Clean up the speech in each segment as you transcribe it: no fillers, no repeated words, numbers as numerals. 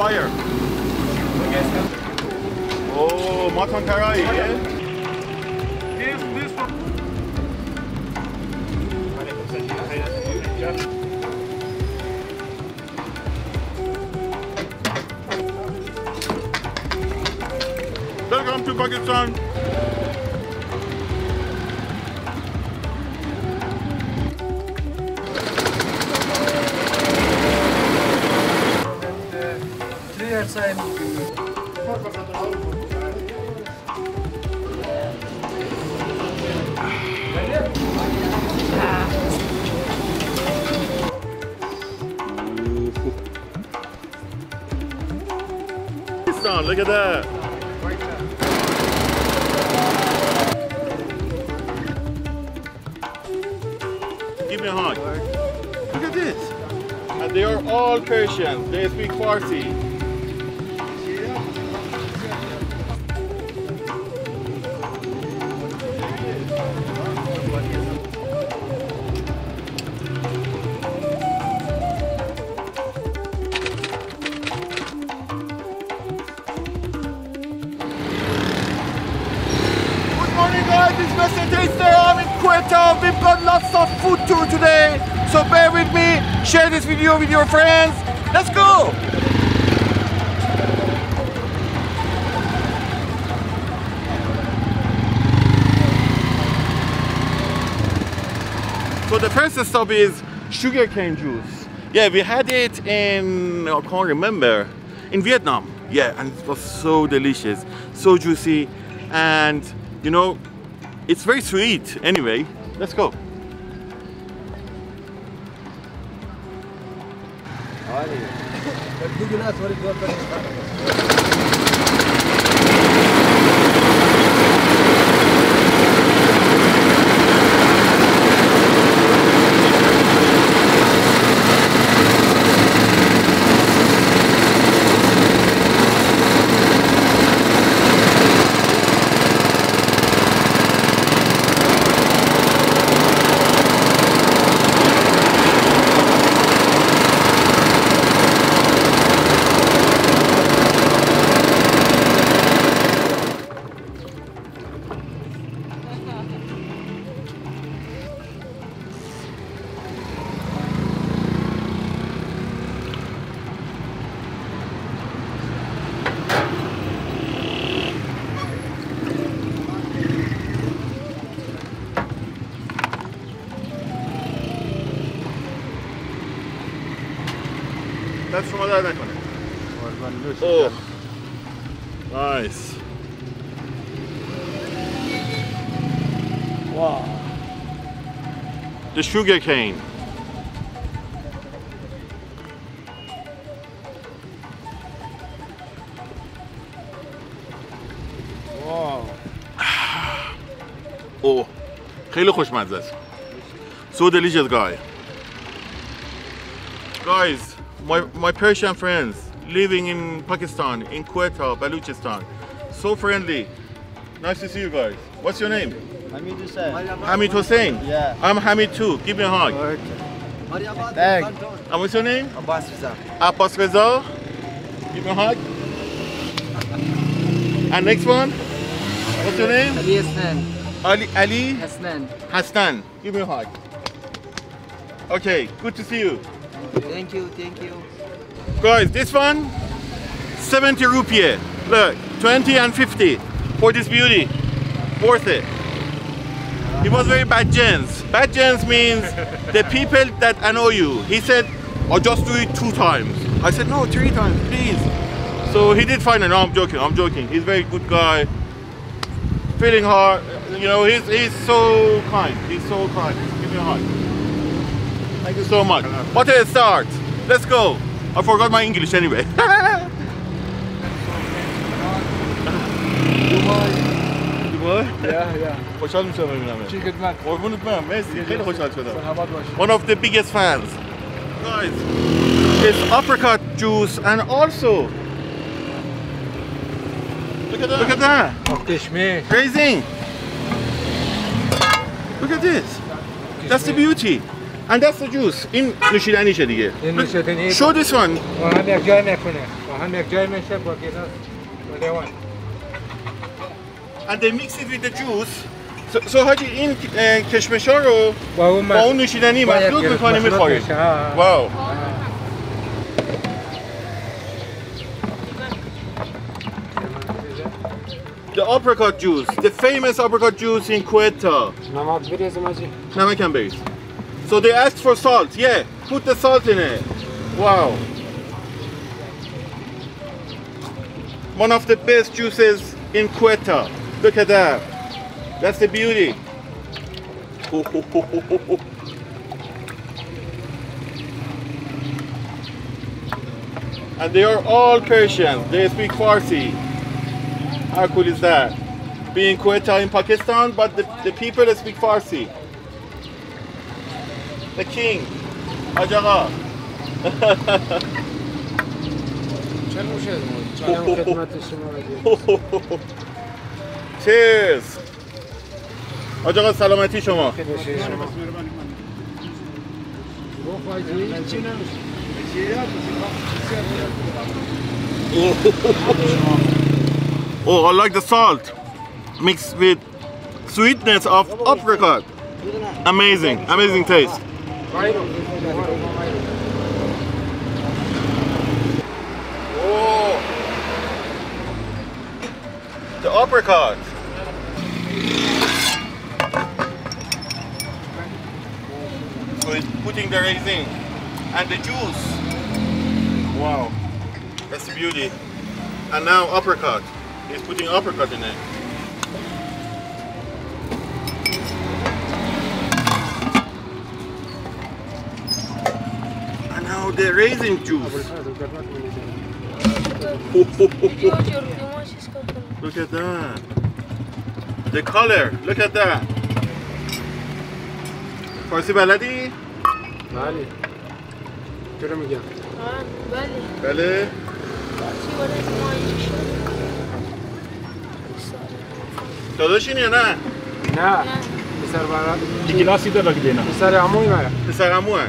fire. Oh, mutton Karahi, yeah? Welcome to Pakistan. Look at that. Give me a hug. Look at this. And they are all Persian. They speak Farsi. We've got lots of food tour today, so bear with me, share this video with your friends, let's go! So the first stop is sugarcane juice. Yeah, we had it in, I can't remember, in Vietnam. Yeah, and it was so delicious, so juicy, and you know, it's very sweet anyway. Let's go. Oh, nice. Wow. The sugar cane. Wow. Oh, خیلی خوشمزه است. So delicious, guy. Guys, my Persian friends. Living in Pakistan, in Quetta, Balochistan. So friendly. Nice to see you guys. What's your name? Hamid Hussain. Hamid Hussain? Yeah. I'm Hamid too. Give me a hug. Thanks. And what's your name? Abbas Reza. Abbas Reza. Give me a hug. And next one? What's your name? Ali Asnen. Ali? Hassan. Hassan. Give me a hug. Okay, good to see you. Thank you, thank you. Guys, this one, 70 rupiah. Look, 20 and 50 for this beauty. Worth it. He was very bad gens. Bad gens means the people that annoy you. He said, I'll just do it 2 times. I said, no, 3 times, please. So he did fine. No, I'm joking. He's a very good guy. Feeling hard. You know, he's so kind. He's so kind. Give me a hug. Thank you so much. What a start. Let's go. I forgot my English anyway. Dubai? Yeah. One of the biggest fans. Guys, it's apricot juice and also... Look at that. Look at that. Crazy. Look at this. That's the beauty. And that's the juice. این نوشیدنی چه دیگه؟ این نوشیدنی. Show this one. و هم یک جای میکنه. و هم یک جای میشه با گیلاس و لیوان. And they mix it with the juice. So حاجی این کشمش‌ها رو با اون نوشیدنی مخلوط می‌کنی می‌خوری. واو. The apricot juice, the famous apricot juice in Quetta. Namakan berries. So they asked for salt, yeah. Put the salt in it. Wow. One of the best juices in Quetta. Look at that. That's the beauty. And they are all Persians. They speak Farsi. How cool is that? Being Quetta in Pakistan, but the people that speak Farsi. The king, Ajaga. Cheers. Ajaga, salamati shoma. Oh, I like the salt mixed with sweetness of apricot. Amazing, amazing taste. Oh, the apricot. So it's putting the raisin and the juice. Wow, that's the beauty. And now apricot. It's putting apricot in it. And now the raisin juice. Look at that. The color, look at that. Farsi baladi? Bali. Bali. داداشین یا نه؟ نه پسر برادر یه گلاسی دلک دینا پسر عموئه پسر عموئه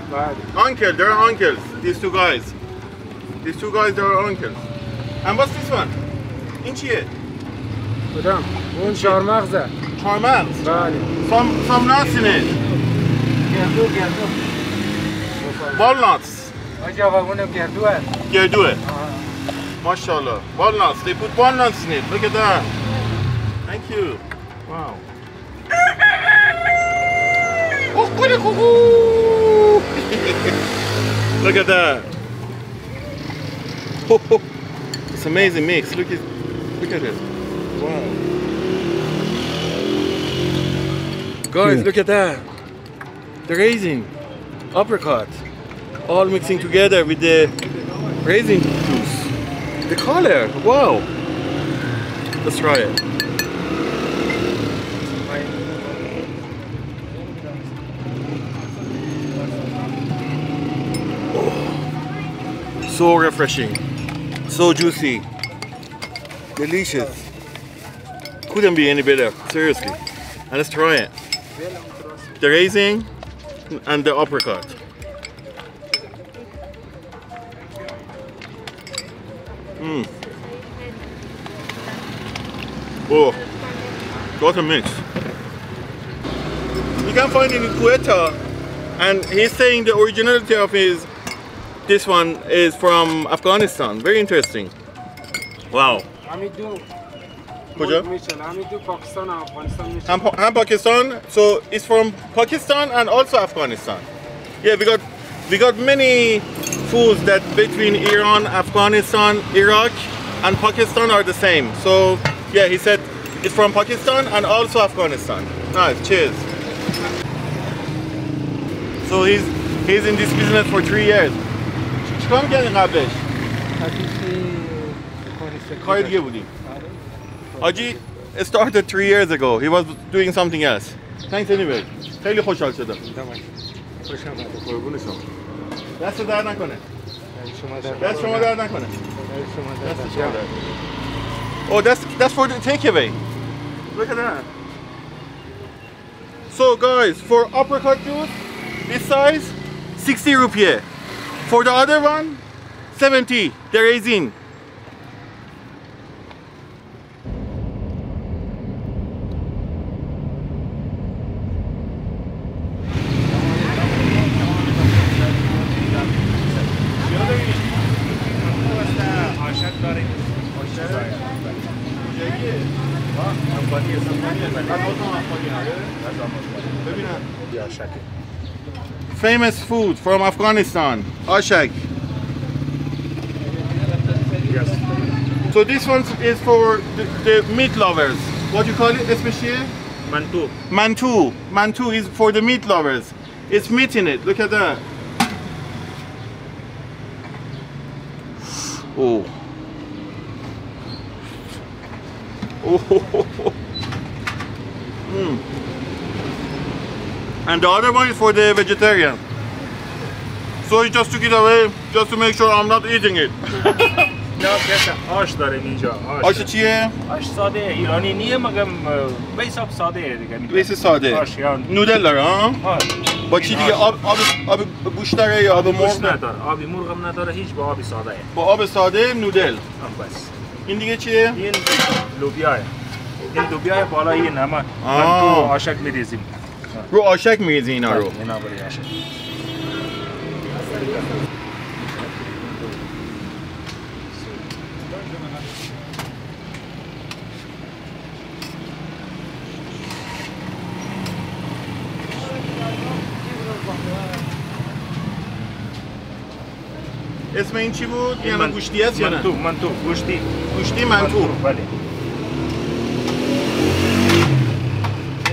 uncle they're uncles these two guys they're uncles and what's this one این چیه کدام اون چهارمغز بله some nuts in it گردو walnuts آجا واونه گردوه ماشاءالله walnuts they put walnuts in it look at that Thank you. Wow. Look at that. It's an amazing mix. Look at this. Wow. Guys, look at that. The raisin, apricot, all mixing together with the raisin juice. The color. Wow. Let's try it. So refreshing, so juicy, delicious. Couldn't be any better, seriously. And let's try it. The raisin and the apricot. Oh, what a mix. You can find it in Quetta, and he's saying the originality of his This one is from Afghanistan. Very interesting. Wow. Hamid do. Pakistan and Afghanistan. I'm Pakistan. So it's from Pakistan and also Afghanistan. Yeah, we got many foods that between Iran, Afghanistan, Iraq, and Pakistan are the same. So yeah, he said it's from Pakistan and also Afghanistan. Nice. Cheers. So he's in this business for 3 years. کام کردین قبلش؟ کاری دیگه بودیم آجی started 3 years ago he was doing something else thanks anyway خیلی خوشحال شدم خوشحال قربون شما دست درد نکنه دست شما درد نکنه دست شما درد Oh that's for the takeaway look at that So guys for apricot juice this size, 60 rupiah. For the other one, 70, the raisin. Famous food from Afghanistan, Aushak. Yes. So this one is for the meat lovers. What do you call it? Especially? Mantu. Mantu. Mantu is for the meat lovers. It's meat in it. Look at that. Oh. Oh. And the other one is for the vegetarian. So just to get away, just to make sure I'm not eating it. No, Quetta. Ash داریم اینجا. آش چیه؟ آش ساده ایرانی نیه مگم بیساب ساده دیگه. بیس ساده. آش یعنی نودل داره ها؟ با چی دیگه؟ آب گوشت داره یا آب مرغ نداره؟ آب مرغ هم نداره هیچ، با آب ساده. با آب ساده نودل. بس. این دیگه چیه؟ این لوبیا. این لوبیا بالا این همه. تو آشک می‌ریزیم. رو آشک میریزی اینا رو. اینا برای آشک. اسم این چی بود؟ یعنی گوشتی هست یا نه؟ منتو، منتو، گوشتی. گوشتی منتو. بله.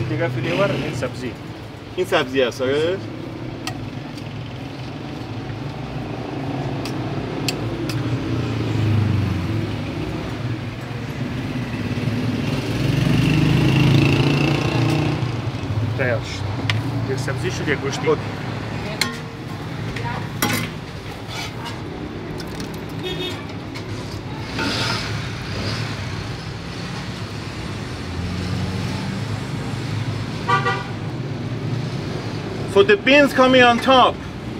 دیگه فلیور این سبزی. این سبزی هست آره؟ تیار شد. یک سبزی شد یک گوشتی. So the beans coming on top.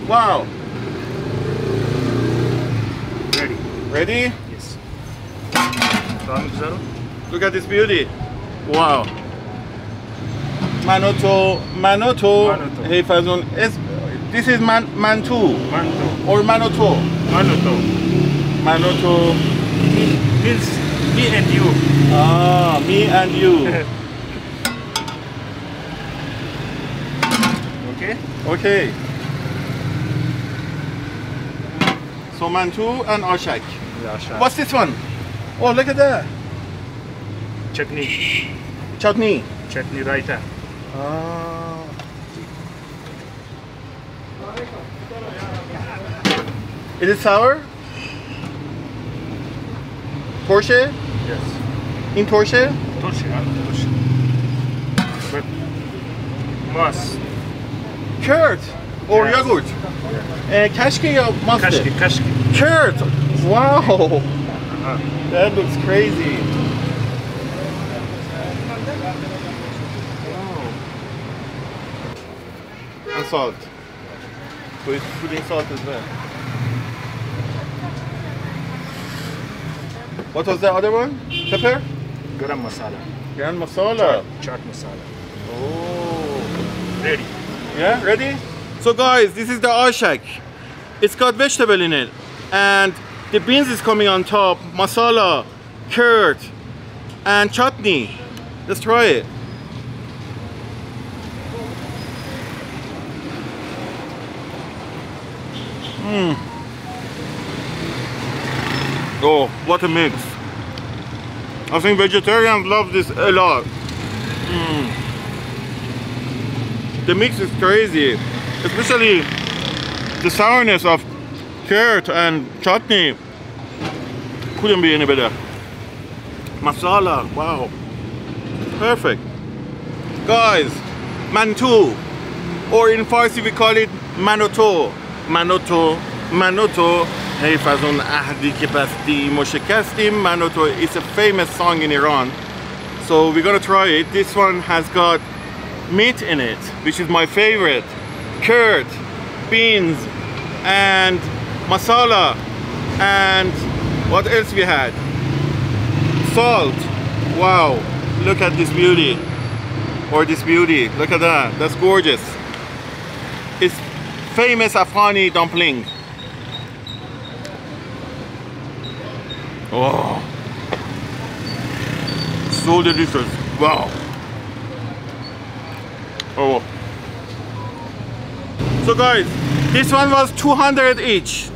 Wow. Ready. Ready? Yes. Look at this beauty. Wow. Manoto. Manoto. Manoto. This is mantu. Mantu. Or manoto. Manoto. Manoto. Means me and you. Ah, me and you. Okay. So mantu and Aushak. Yeah, what's this one? Oh, look at that. Chutney. Chutney. Chutney raita. Ah. Is it sour? Torsche? Yes. In Torsche? Torsche. But must. Curd or yes. Yogurt? Kashki or mustard? Kashki, kashki. Curd! Wow! That looks crazy. Wow. And salt. So it's putting salt as well. What was the other one? Pepper? Garam masala. Garam masala? Chat masala. Oh. Ready. Yeah, ready? So guys, this is the Aushak. It's got vegetable in it. And the beans is coming on top, masala, curd, and chutney. Let's try it. Mmm. Oh, what a mix. I think vegetarians love this a lot. Mmm. The mix is crazy, especially the sourness of curd and chutney. Couldn't be any better. Masala, wow. Perfect. Guys, mantu, or in Farsi we call it manoto. Manoto, manoto. Hayf az un ahdi ke basti mo shekastim. Manoto is a famous song in Iran. So we're gonna try it. This one has got meat in it, which is my favorite. curd, beans, and masala, and what else we had? Salt. Wow, look at this beauty. Or this beauty, look at that, that's gorgeous. It's famous Afghani dumpling. Oh, so delicious. Wow. Oh. So guys, this one was 200 each.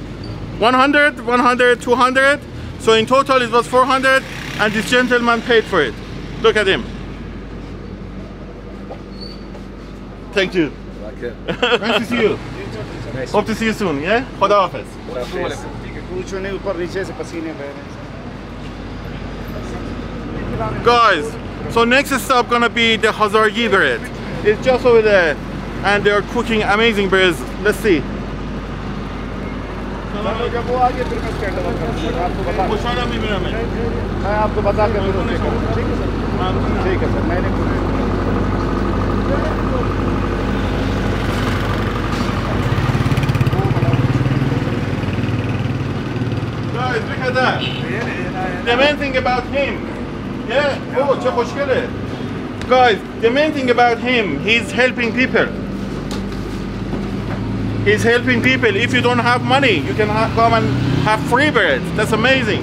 100, 100, 200. So in total it was 400, and this gentleman paid for it. Look at him. Thank you. Okay. Nice to see you. Nice. Hope to see you soon, yeah? Khuda hafiz. Guys, so next stop gonna be the Hazargi bread. It's just over there, and they are cooking amazing breads. Let's see. Guys, look at that. The main thing about him, yeah, oh, guys, the main thing about him, he's helping people. He's helping people. If you don't have money, you can come and have free bread. That's amazing.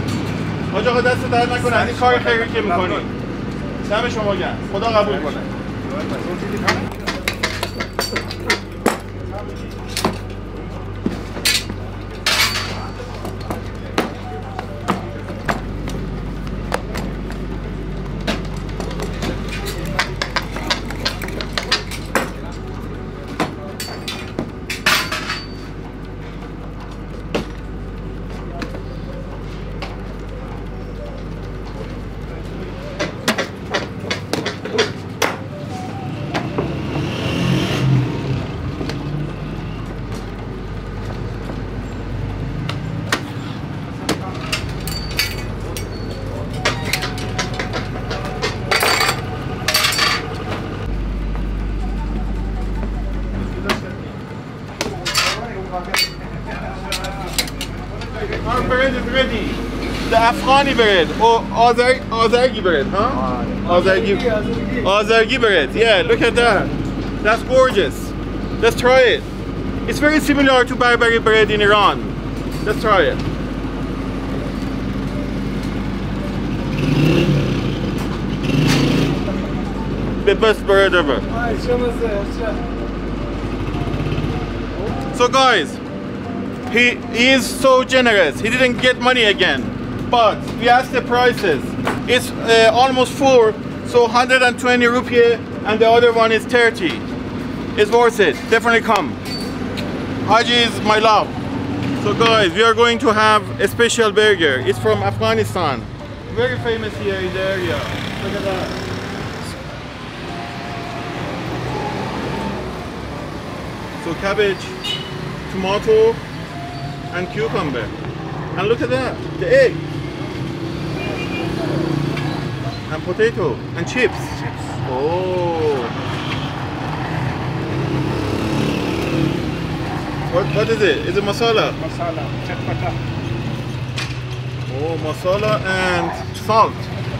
Afghani bread or Azargi bread, huh? Azargi bread, yeah, look at that. That's gorgeous. Let's try it. It's very similar to Barbary bread in Iran. Let's try it. The best bread ever. So guys, he is so generous. He didn't get money again. But we asked the prices. It's almost full, so 120 rupiah, and the other one is 30. It's worth it. Definitely come. Haji is my love. So guys, we are going to have a special burger. It's from Afghanistan. Very famous here in the area. Look at that. So cabbage, tomato, and cucumber. And look at that, the egg. And potato and chips. Oh. What is it? Is it masala? Masala. Chat masala. Oh, masala and salt.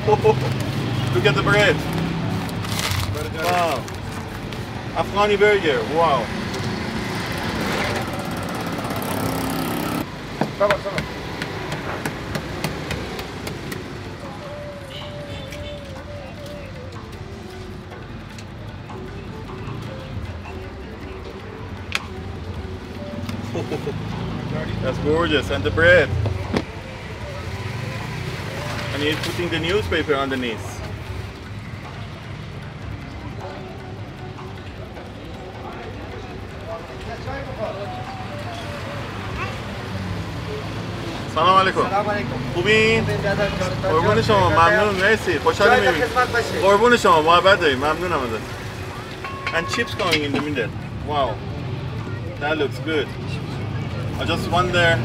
Oh. Look at the bread. Wow. Afghani burger. Wow. That's gorgeous, and the bread. And you're putting the newspaper underneath. Salam alaikum. Khubin? Qorbon shoma, mamnoon, mersi. Khoshhal mebin. Qorbon shoma, mohabbat darin, mamnoonam azat. And chips coming in the middle. Wow. That looks good. I just wonder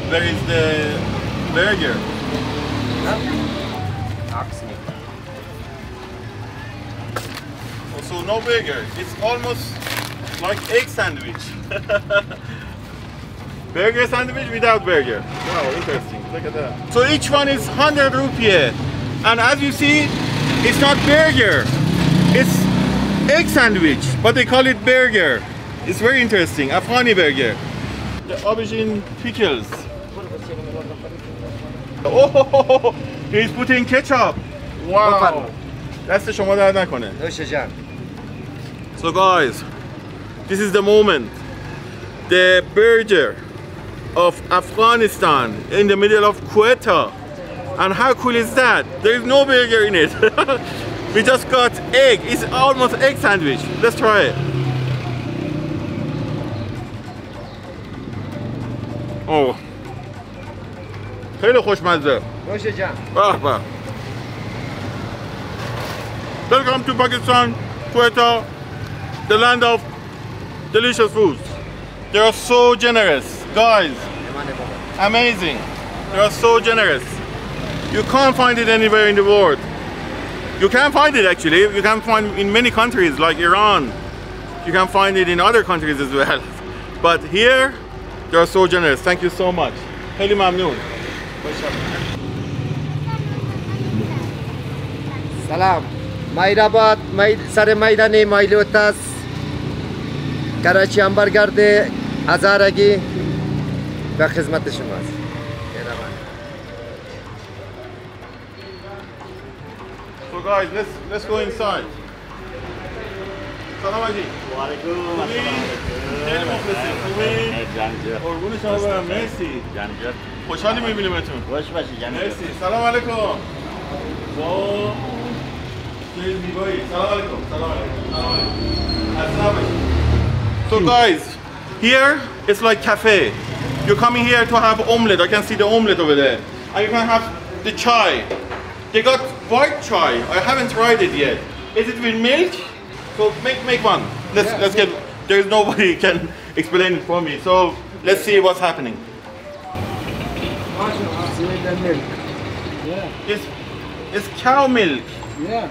where is the burger? Oh, so no burger. It's almost It's like egg sandwich. Burger sandwich without burger. Wow, interesting. Look at that. So each one is 100 rupiah. And as you see, it's not burger. It's egg sandwich, but they call it burger. It's very interesting. Afghani burger. The aubergine pickles. Oh, he's putting ketchup. Wow. So guys, this is the moment. The border of Afghanistan in the middle of Quetta. And how cool is that? There is no burger in it. We just got egg. It's almost egg sandwich. Let's try it. Oh. خیلی خوشمزه. Welcome to Pakistan, Quetta, the land of delicious foods. They are so generous, guys. Amazing. They are so generous. You can't find it anywhere in the world. You can find it actually. You can find it in many countries like Iran. You can find it in other countries as well. But here, they are so generous. Thank you so much. Heli mamnoon. Salam. Mairabad, sare maidane mailotas. Karachi ambargarde Hazargi ve hizmet-i shumas. So guys, let's go inside. Salam Haji. Wa alaikum assalam. Mersi. Hoşhali mebinimetun. Hoş bashi janjat. Mersi. Salam alaikum. Wo sel miboy. Salam alaikum. Salam alaikum. Salam alaikum. Assalam. So guys, here it's like cafe. You're coming here to have omelette. I can see the omelette over there. And you can have the chai. They got white chai. I haven't tried it yet. Is it with milk? So make one. Let's get. There's nobody can explain it for me. So let's see what's happening. Yeah. It's cow milk. Yeah.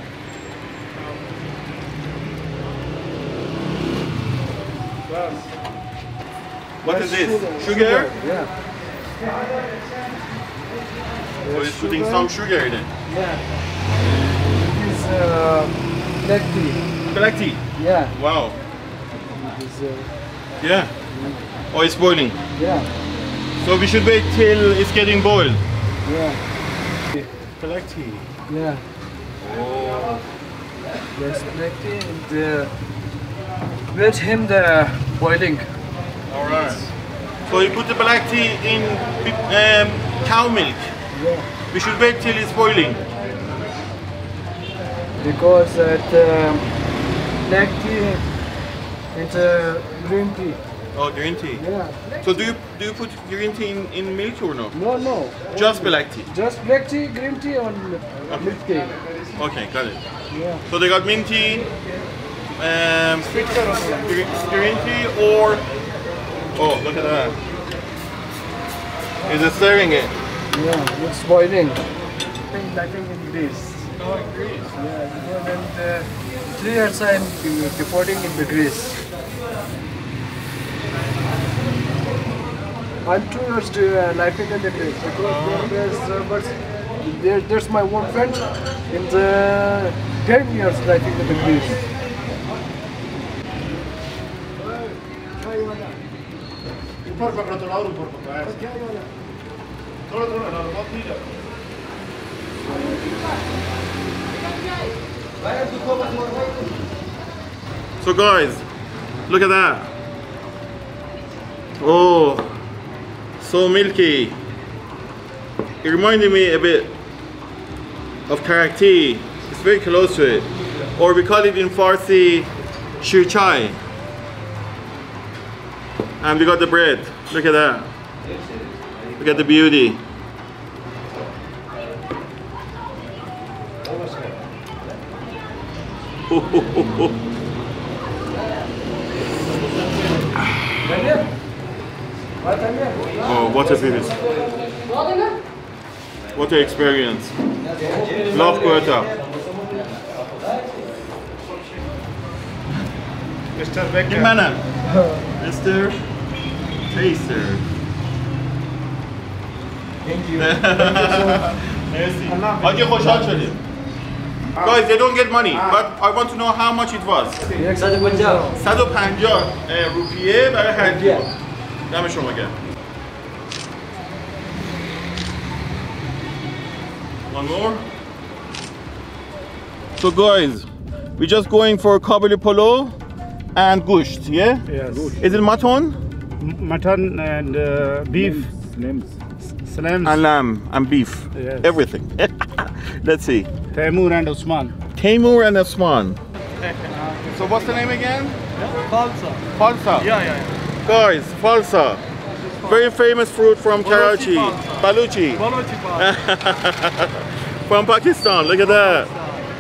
What is this? Sugar? Yeah. So it's putting some sugar in it? Yeah. It is black tea. Black tea? Yeah. Wow. It is, yeah. Oh, it's boiling? Yeah. So we should wait till it's getting boiled? Yeah. Black tea? Yeah. Oh. Yes, black tea and... let him the boiling. Alright. So you put the black tea in cow milk. Yeah. We should wait till it's boiling. Because the black tea and green tea. Oh, green tea. Yeah. So do you put green tea in milk or no? No, no. Just black tea. Just black tea, green tea, or milk tea. Okay, got it. Yeah. So they got mint tea. Green tea or... Oh, look at that. Is it stirring it? Yeah, it's boiling. I think in grease. Oh, in grease? Yeah, and 3 years I'm deporting in the grease. I'm 2 years living in the grease because there's my one friend in the 10 years living in the grease. So guys, look at that. Oh, so milky. It reminded me a bit of Karahi tea. It's very close to it. Or we call it in Farsi, shir chai. And we got the bread. Look at that. Look at the beauty. Oh, what a finish. What an experience. Love Quetta. Mr. Baker. Kimana. Mr. Taster. Thank you. Merci. Guys, they don't get money, but I want to know how much it was. 150 rupiah برای هر کی. دم شما گرم. One more. So guys, we're just going for Kabuli Polo and gusht, yeah? Yes. Is it mutton? Mutton and beef. Slams. And lamb and beef. Yes. Everything. Let's see. Taimur and Osman. Taimur and Osman. So what's the name again? Falsa. Falsa? Yeah. Guys, falsa. Very famous fruit from Karachi. Baluchi. From Pakistan, look at that.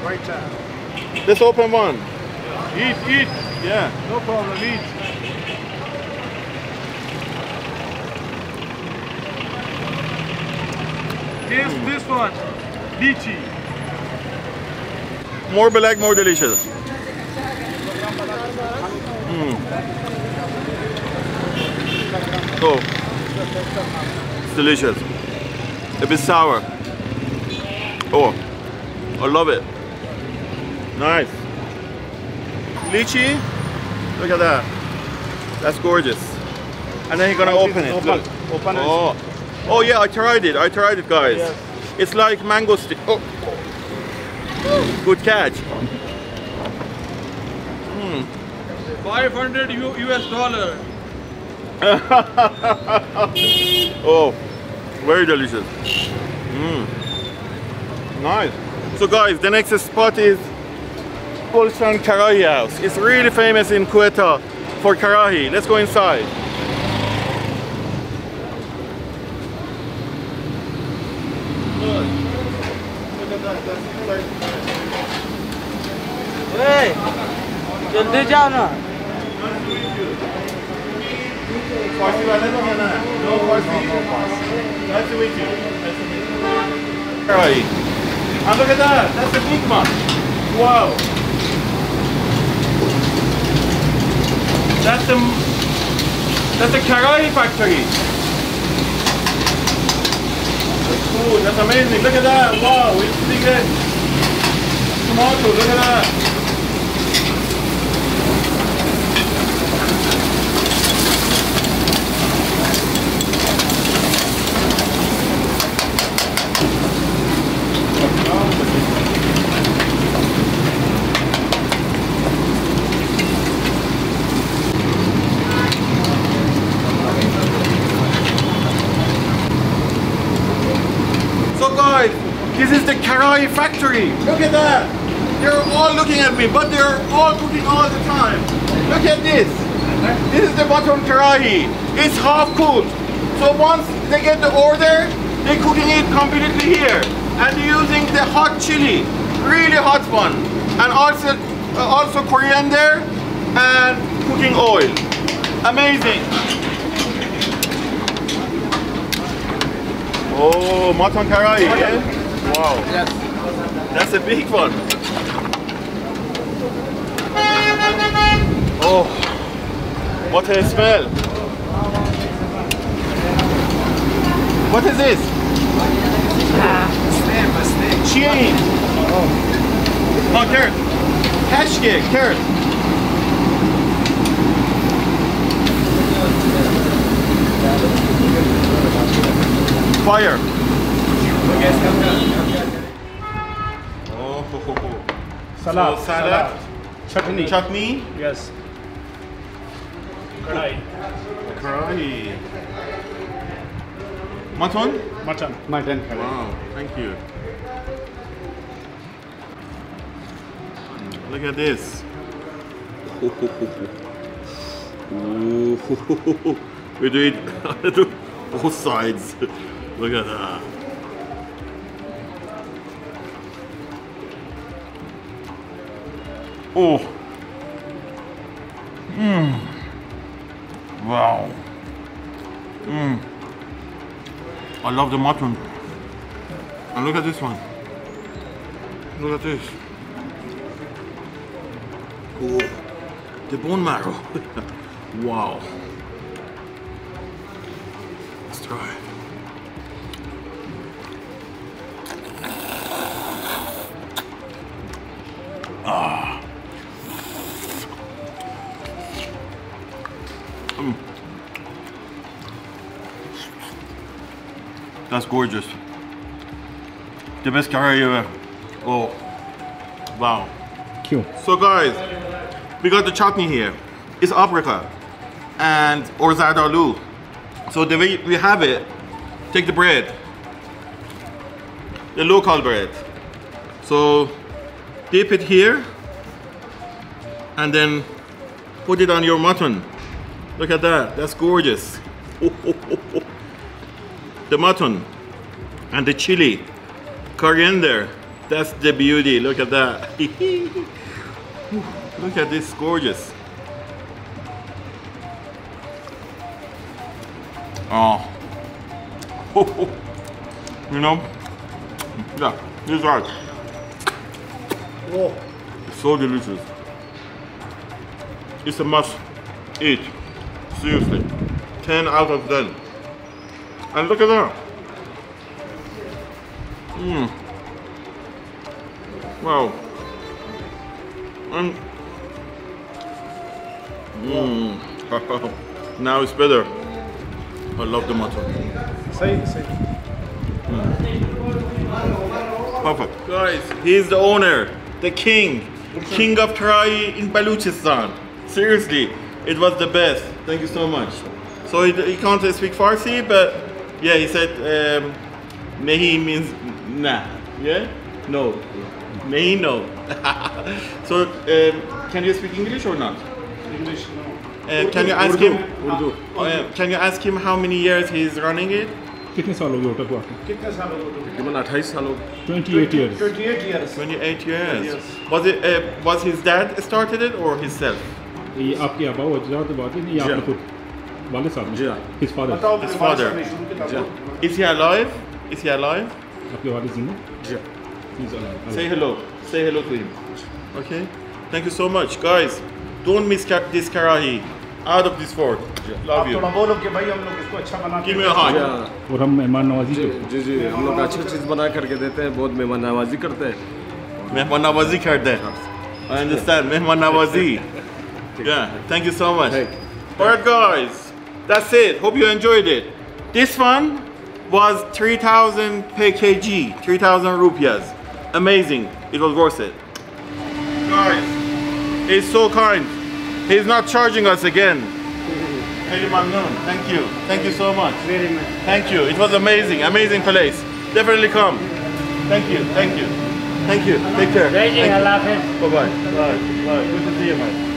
Right there. Let's open one. Eat. Yeah. No problem, eat. Here's this one, lychee. More black, more delicious. Oh, it's delicious. A bit sour. Oh, I love it. Nice. Lychee, look at that. That's gorgeous. And then you're gonna open it. Open it. Oh. Oh yeah, I tried it guys. Yes. It's like mango stick. Oh. Good catch. $500 US. Oh, very delicious. Nice. So guys, the next spot is Balochistan Karahi house. It's really famous in Quetta for Karahi. Let's go inside. Hey, जल्दी जाओ ना। Nice to meet you. Alright. And look at that. That's a big one. Wow. That's a Karahi factory. That's cool. That's amazing. Look at that. Wow. It's bigger. Tomato. Look at that. Karahi factory. Look at that. They're all looking at me, but they're all cooking all the time. Look at this. This is the bottom Karahi. It's half cooked. So once they get the order, they're cooking it completely here. And they're using the hot chili, really hot one. And also coriander and cooking oil. Amazing. Oh, mutton Karahi. Yeah? Wow, yes. That's a big one. Oh, what a smell. What is this? A snake. Cheese. Oh, carrot. Kashki, carrot. Fire. Salad. So salad. Chutney. Yes. Karahi. Mutton. Wow, thank you. Look at this. We do it both sides. Look at that. Oh. Wow. I love the mutton. And look at this one. Look at this. The bone marrow. Wow. Let's try. Ah. That's gorgeous. The best curry ever. Oh, wow. Cute. So guys, we got the chutney here. It's apricot and or zardalu. So the way we have it, take the bread, the local bread. So dip it here and then put it on your mutton. Look at that, that's gorgeous. The mutton and the chili, coriander, that's the beauty, look at that. Look at this, gorgeous. Oh, you know, yeah, this is right. Oh, it's so delicious. It's a must eat, seriously, 10 out of 10. And look at that. Mm. Wow. And now it's better. I love the mutton. Say. Mm. Perfect. Guys, he's the owner, the king. Okay. King of Karahi in Balochistan. Seriously, it was the best. Thank you so much. So he can't speak Farsi, but yeah, he said mehi means nah. Yeah? No. Mehi no. So can you speak English or not? English no. Can you ask him? Urdu. Can you ask him how many years he's running it? 28 years. 28 years. Was his dad started it or himself? His father. Is he alive? Yeah. He's alive. Say hello to him. Okay. Thank you so much, guys. Don't miss this Karahi. Out of this fort. Love you. Give me a hug. I understand. Yeah. Thank you so much. Alright, guys. That's it. Hope you enjoyed it. This one was 3,000 PKG, 3,000 rupiahs. Amazing. It was worth it. Guys, he's so kind. He's not charging us again. Thank you. Thank you so much. Very much. Thank you. It was amazing. Amazing place. Definitely come. Thank you. Thank you. Thank you. Take care. Bye bye. Bye. Good to see you, man.